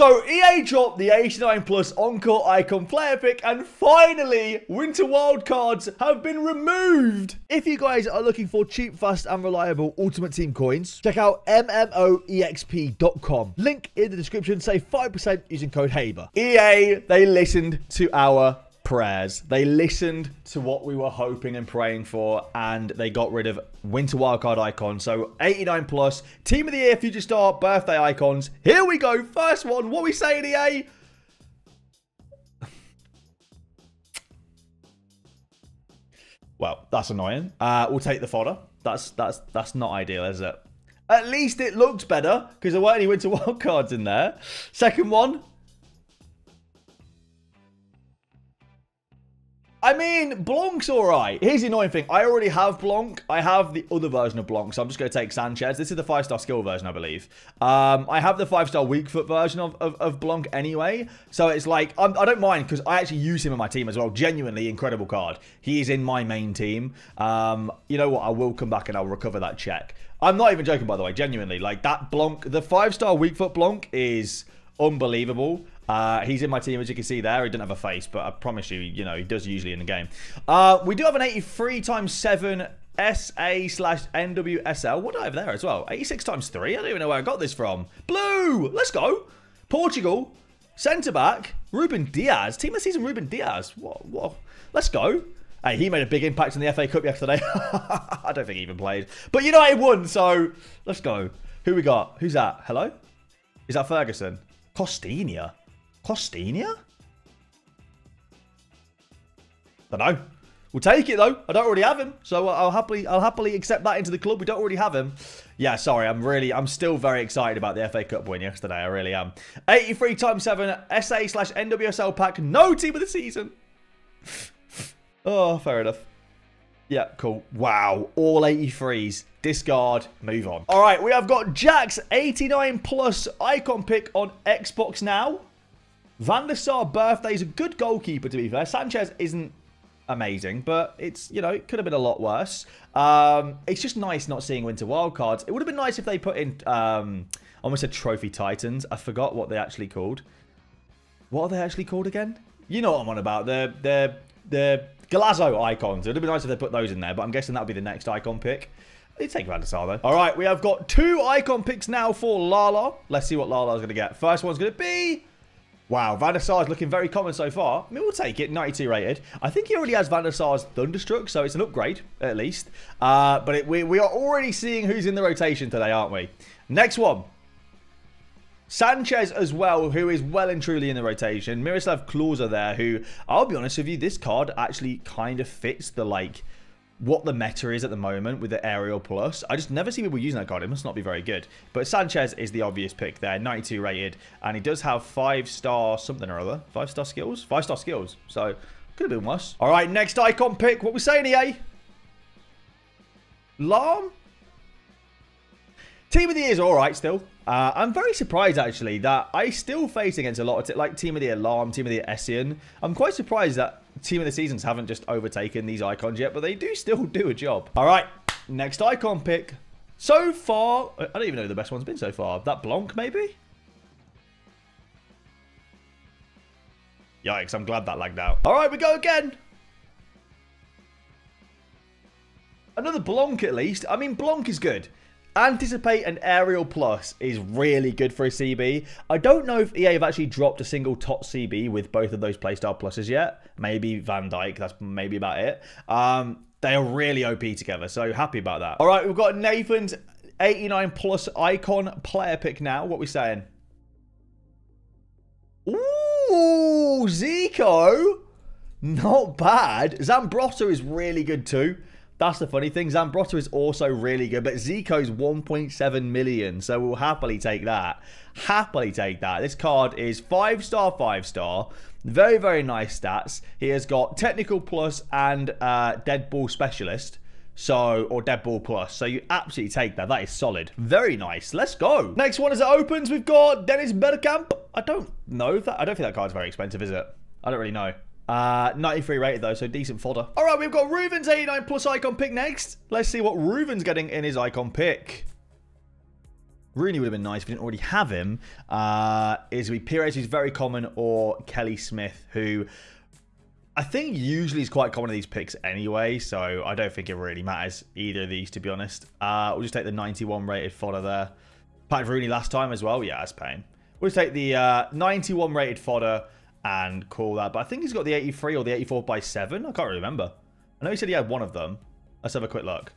So EA dropped the H9 Plus Encore Icon player pick, and finally Winter Wildcards have been removed. If you guys are looking for cheap, fast and reliable Ultimate Team coins, check out MMOEXP.com. Link in the description, save 5% using code HABER. EA, they listened to our prayers. They listened to what we were hoping and praying for, and they got rid of Winter Wildcard Icon. So 89 plus, Team of the Year, Future Star, Birthday Icons. Here we go. First one. What we saying, EA? Well, that's annoying. We'll take the fodder. That's not ideal, is it? At least it looked better because there weren't any Winter Wildcards in there. Second one. I mean, Blanc's all right. Here's the annoying thing. I already have Blanc. I have the other version of Blanc, so I'm just going to take Sanchez. This is the 5-star skill version, I believe. I have the 5-star weak foot version of Blanc anyway. So it's like, I don't mind because I actually use him in my team as well. Genuinely incredible card. He is in my main team. You know what? I will come back and I'll recover that check. I'm not even joking, by the way. Genuinely, like that Blanc, the 5-star weak foot Blanc is unbelievable. He's in my team, as you can see there. He didn't have a face, but I promise you, you know, he does usually in the game. We do have an 83x7 SA/NWSL. What do I have there as well? 86x3? I don't even know where I got this from. Blue! Let's go! Portugal. Centre-back. Ruben Dias. Team of the season, Ruben Dias. What? Let's go. Hey, he made a big impact in the FA Cup yesterday. I don't think he even played. But United won, so let's go. Who we got? Who's that? Hello? Is that Ferguson? Costinha? Costinha? I don't know. We'll take it though. I don't already have him, so I'll happily accept that into the club. We don't already have him. Yeah, sorry. I'm still very excited about the FA Cup win yesterday. I really am. 83x7 SA/NWSL pack. No team of the season. Oh, fair enough. Yeah, cool. Wow. All 83s. Discard. Move on. All right, we have got Jack's 89 plus icon pick on Xbox now. Van der Sar birthday is a good goalkeeper, to be fair. Sanchez isn't amazing, but it's, you know, it could have been a lot worse. It's just nice not seeing Winter Wildcards. It would have been nice if they put in, I almost said Trophy Titans. I forgot what they're actually called. What are they actually called again? You know what I'm on about. They're Glauza icons. It would have been nice if they put those in there, but I'm guessing that would be the next icon pick. They take Van der Sar, though. All right, we have got 2 icon picks now for Lala. Let's see what Lala's going to get. First one's going to be... Wow, Van der Sar is looking very common so far. I mean, we'll take it. 92 rated. I think he already has Van der Sar's Thunderstruck, so it's an upgrade, at least. But we are already seeing who's in the rotation today, aren't we? Next one. Sanchez as well, who is well and truly in the rotation. Miroslav Klauser there, who, I'll be honest with you, this card actually kind of fits the, like, what the meta is at the moment with the aerial plus. I just never see people using that card. It must not be very good. But Sanchez is the obvious pick there, 92 rated. And he does have 5-star something or other. 5-star skills? 5-star skills. So, could have been worse. All right, next icon pick. What we saying, EA? Larsson? Team of the Year is all right still. I'm very surprised, actually, that I still face against a lot of, like, Team of the Year Larsson, Team of the Year Essien. I'm quite surprised that Team of the Seasons haven't just overtaken these icons yet, but they do still do a job. All right, next icon pick. So far, I don't even know who the best one's been so far. That Blanc, maybe? Yikes, I'm glad that lagged out. All right, we go again. Another Blanc, at least. I mean, Blanc is good. Anticipate and Aerial Plus is really good for a CB. I don't know if EA have actually dropped a single top CB with both of those playstyle pluses yet. Maybe Van Dijk, that's maybe about it. They are really OP together, so happy about that. All right, we've got Nathan's 89 plus icon player pick now. What are we saying? Ooh, Zico. Not bad. Zambrotta is really good too. That's the funny thing. Zambrotta is also really good, but Zico's 1.7 million, so we'll happily take that. Happily take that. This card is 5-star, 5-star. Very, very nice stats. He has got Technical Plus and Dead Ball Specialist, so, or Dead Ball Plus. So you absolutely take that. That is solid. Very nice. Let's go. Next one as it opens, we've got Dennis Bergkamp. I don't know if that, I don't think that card's very expensive, is it? I don't really know. 93 rated though, so decent fodder. All right, we've got Ruben's 89 plus icon pick next. Let's see what Ruben's getting in his icon pick. Rooney would have been nice if we didn't already have him. Is going to be Pires, who's very common, or Kelly Smith, who I think usually is quite common in these picks anyway, so I don't think it really matters either of these, to be honest. We'll just take the 91 rated fodder there. Paid Rooney last time as well. Yeah, that's pain. We'll just take the 91 rated fodder and call that. But I think he's got the 83 or the 84 by 7. I can't really remember. I know he said he had one of them. Let's have a quick look.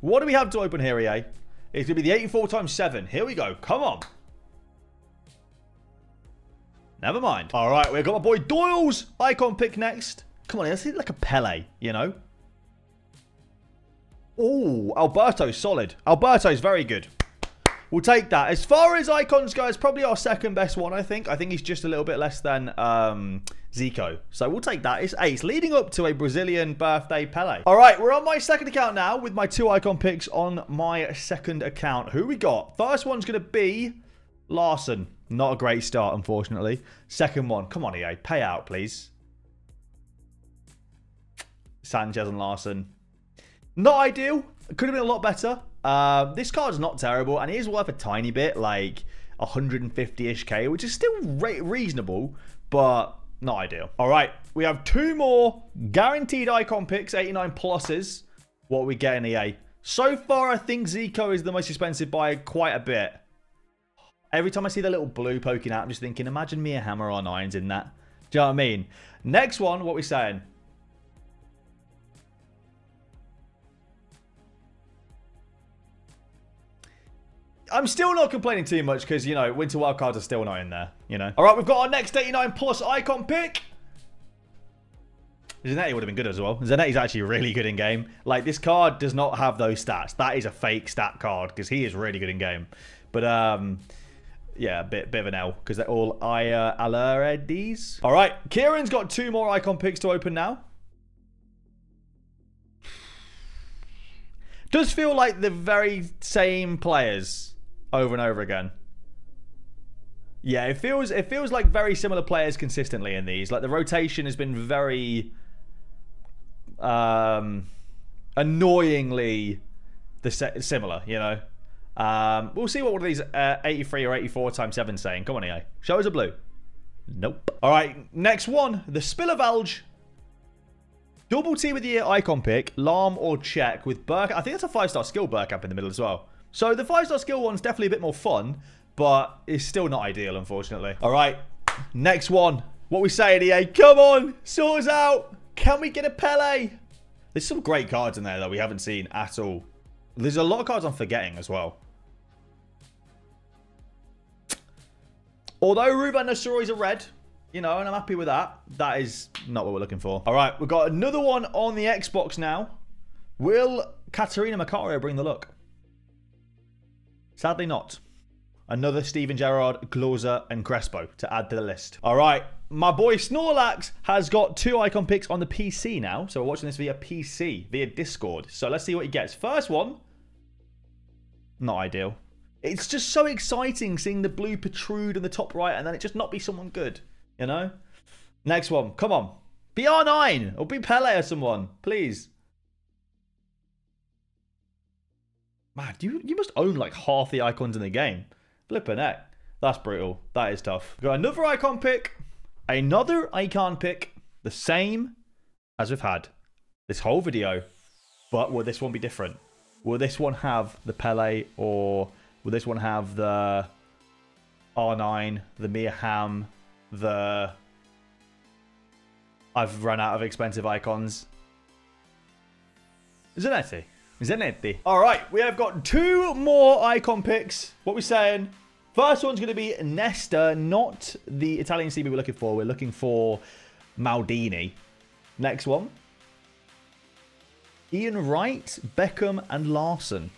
What do we have to open here, EA? It's going to be the 84 times 7. Here we go. Come on. Never mind. All right, we've got my boy Doyle's icon pick next. Come on, let's hit like a Pelé, you know? Oh, Alberto's solid. Alberto's very good. We'll take that. As far as icons go, it's probably our second best one, I think. I think he's just a little bit less than Zico. So we'll take that. It's ace, leading up to a Brazilian birthday Pelé. All right, we're on my second account now with my two icon picks on my second account. Who we got? First one's going to be Larsson. Not a great start, unfortunately. Second one. Come on, EA. Pay out, please. Sanchez and Larsson. Not ideal. It could have been a lot better. This card's not terrible, and it is worth a tiny bit, like 150-ish K, which is still reasonable, but not ideal. All right, we have two more guaranteed icon picks, 89 pluses. What we get in EA? So far, I think Zico is the most expensive by quite a bit. Every time I see the little blue poking out, I'm just thinking, imagine Mia Hamm or R9's in that. Do you know what I mean? Next one, what we saying? I'm still not complaining too much because, you know, winter wildcards are still not in there, you know. All right, we've got our next 89 plus icon pick. Zanetti would have been good as well. Zanetti's actually really good in game. Like, this card does not have those stats. That is a fake stat card because he is really good in game. But, yeah, a bit of an L because they're all Alaredis. All right, Kieran's got two more icon picks to open now. Does feel like the very same players over and over again. Yeah, it feels like very similar players consistently in these. Like, the rotation has been very annoyingly similar, you know. We'll see what one of these 83 or 84 times 7 saying. Come on, EA. Show us a blue. Nope. All right, next one. The Spill of Alge. Double T with the year icon pick. Larm or Czech with Bergkamp. I think that's a 5-star skill Bergkamp in the middle as well. So the 5-star skill one's definitely a bit more fun, but it's still not ideal, unfortunately. All right, next one. What we saying, EA? Come on, sort us out. Can we get a Pelé? There's some great cards in there that we haven't seen at all. There's a lot of cards I'm forgetting as well. Although Ruben Dias is a red, you know, and I'm happy with that. That is not what we're looking for. All right, we've got another one on the Xbox now. Will Caterina Macario bring the luck? Sadly not. Another Steven Gerrard, Glauza, and Crespo to add to the list. All right, my boy Snorlax has got two icon picks on the PC now. So we're watching this via PC, via Discord. So let's see what he gets. First one, not ideal. It's just so exciting seeing the blue protrude in the top right and then it just not be someone good. You know? Next one. Come on. Be R9 or be Pelé or someone. Please. Man, you must own like half the icons in the game. Flippin' heck. That's brutal. That is tough. We've got another icon pick. Another icon pick. The same as we've had this whole video. But will this one be different? Will this one have the Pelé or will this one have the R9, the Mia Hamm? I've run out of expensive icons. Zanetti. All right, we have got two more icon picks. What we saying? First one's going to be Nesta, not the Italian CB we're looking for. We're looking for Maldini. Next one. Ian Wright, Beckham, and Larsson.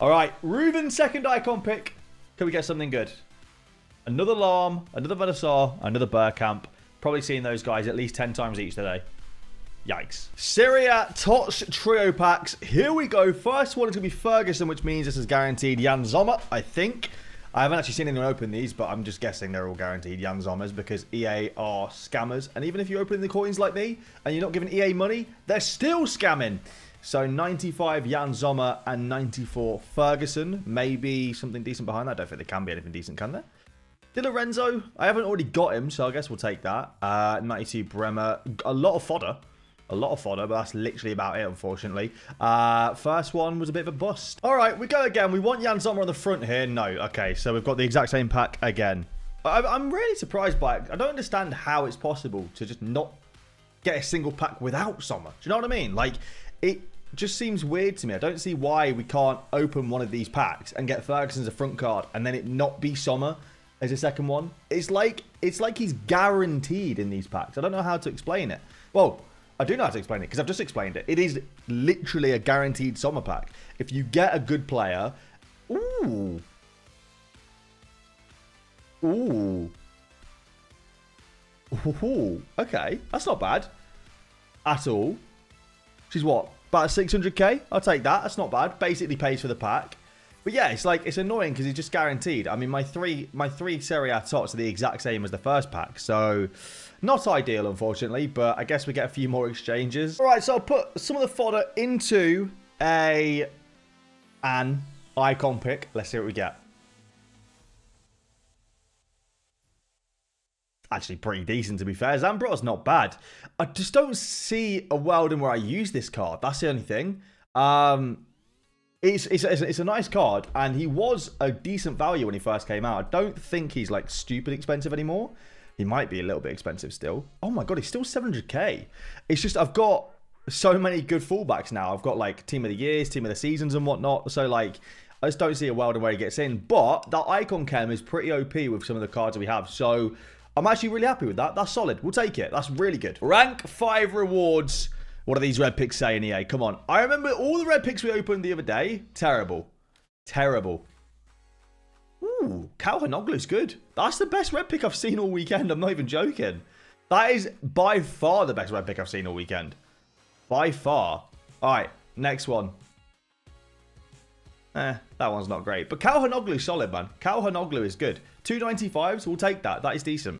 All right, Ruben's second icon pick. Can we get something good? Another Larm, another Van der Sar, another Bergkamp. Probably seen those guys at least 10 times each today. Yikes. Syria Tots Trio Packs. Here we go. First one is going to be Ferguson, which means this is guaranteed Yann Sommer, I think. I haven't actually seen anyone open these, but I'm just guessing they're all guaranteed Yann Sommers because EA are scammers. And even if you open the coins like me and you're not giving EA money, they're still scamming. So 95 Yann Sommer and 94 Ferguson. Maybe something decent behind that. I don't think there can be anything decent, can there? DiLorenzo, I haven't already got him, so I guess we'll take that. 92 Bremer. A lot of fodder. A lot of fodder, but that's literally about it, unfortunately. First one was a bit of a bust. All right, we go again. We want Yann Sommer on the front here. No, okay, so we've got the exact same pack again. I'm really surprised by it. I don't understand how it's possible to just not get a single pack without Sommer. Do you know what I mean? Like, it just seems weird to me. I don't see why we can't open one of these packs and get Ferguson as a front card and then it not be Sommer as a second one. It's like he's guaranteed in these packs. I don't know how to explain it. Well, I do know how to explain it because I've just explained it. It is literally a guaranteed Sommer pack. If you get a good player... Ooh. Ooh. Ooh. Okay. That's not bad. At all. She's what? About 600k? I'll take that. That's not bad. Basically pays for the pack. But yeah, it's like, it's annoying because he's just guaranteed. I mean, my three Serie A tots are the exact same as the first pack. So, not ideal, unfortunately. But I guess we get a few more exchanges. All right, so I'll put some of the fodder into an icon pick. Let's see what we get. Actually pretty decent, to be fair. Zambrotta's not bad. I just don't see a world in where I use this card. That's the only thing. It's a nice card, and he was a decent value when he first came out. I don't think he's, like, stupid expensive anymore. He might be a little bit expensive still. Oh, my God, he's still 700k. It's just I've got so many good fullbacks now. I've got, like, Team of the Years, Team of the Seasons and whatnot. So, like, I just don't see a world in where he gets in. But that Icon Chem is pretty OP with some of the cards that we have. So, I'm actually really happy with that. That's solid. We'll take it. That's really good. Rank 5 rewards. What are these red picks saying, EA? Come on. I remember all the red picks we opened the other day. Terrible. Terrible. Ooh, Kalhanoglu's good. That's the best red pick I've seen all weekend. I'm not even joking. That is by far the best red pick I've seen all weekend. By far. All right, next one. That one's not great. But Kalhanoglu's solid, man. Kalhanoglu is good. 295s, we'll take that. That is decent.